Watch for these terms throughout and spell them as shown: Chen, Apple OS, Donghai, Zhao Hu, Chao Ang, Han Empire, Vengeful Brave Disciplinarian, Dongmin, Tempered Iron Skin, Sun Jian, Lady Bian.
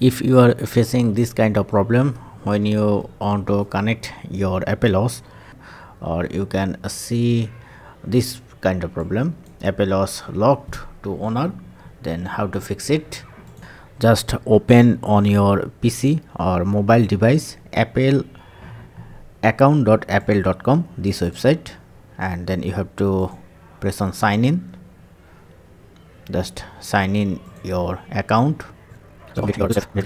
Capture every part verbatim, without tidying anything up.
If you are facing this kind of problem when you want to connect your Apple O S, or you can see this kind of problem, Apple O S locked to owner, then how to fix it? Just open on your P C or mobile device Apple account dot apple dot com, this website, and then you have to press on sign in. Just sign in your account. On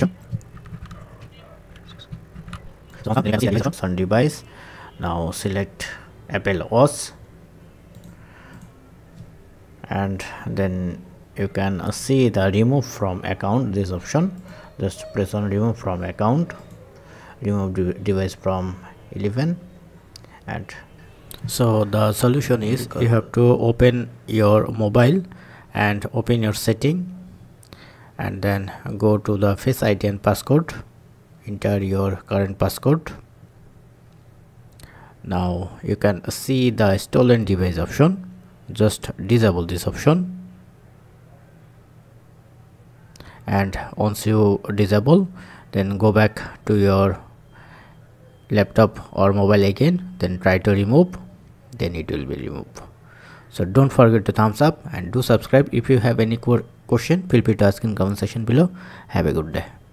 device, now select Apple O S, and then you can see the remove from account, this option. Just press on remove from account, remove de device from eleven. And so the solution is you have to open your mobile and open your setting, and then go to the Face I D and passcode, enter your current passcode. Now you can see the stolen device option. Just disable this option, and once you disable, then go back to your laptop or mobile again, then try to remove, then it will be removed. So don't forget to thumbs up and do subscribe. If you have any question, feel free to ask in comment section below. Have a good day.